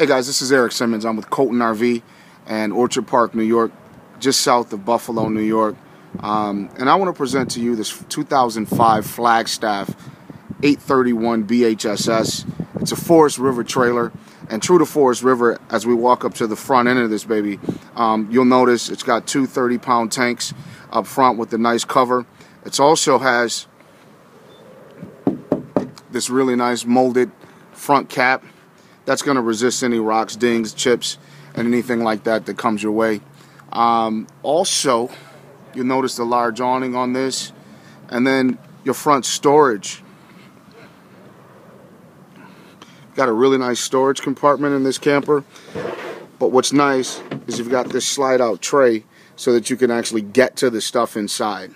Hey guys, this is Eric Simmons. I'm with Colton RV and Orchard Park, New York, just south of Buffalo, New York. And I want to present to you this 2005 Flagstaff 831BHSS. It's a Forest River trailer. And true to Forest River, as we walk up to the front end of this baby, you'll notice it's got two 30-pound tanks up front with a nice cover. It also has this really nice molded front cap that's going to resist any rocks, dings, chips, and anything like that that comes your way. Also, you'll notice the large awning on this, and then your front storage. Got a really nice storage compartment in this camper, but what's nice is you've got this slide out tray so that you can actually get to the stuff inside.